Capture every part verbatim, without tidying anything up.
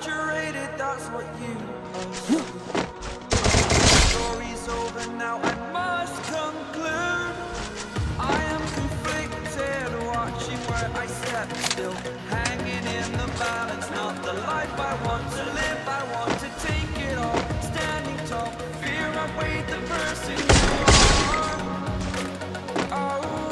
saturated, that's what you are. Story's over now, I must conclude. I am conflicted, watching where I step still, hanging in the balance, not the life I want to live. I want to take it all, standing tall, fear I weighed the person you are. Oh, oh,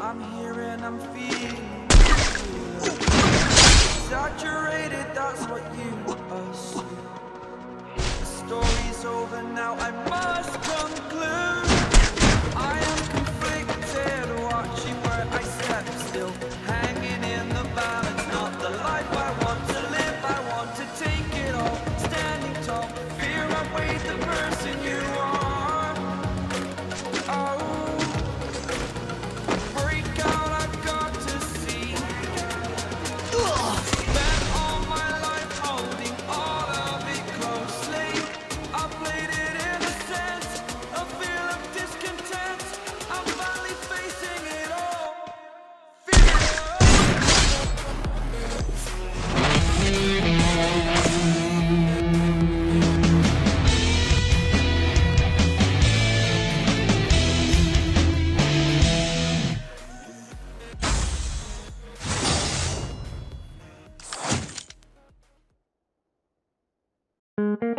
I'm here and I'm feeling saturated, that's what you assume. The story's over now, I must conclude. I am conflicted, watching where I step still, hanging in the balance, not the life I want to live. I want to take it all, standing tall, fear outweighs the person you are. Oh, thank you.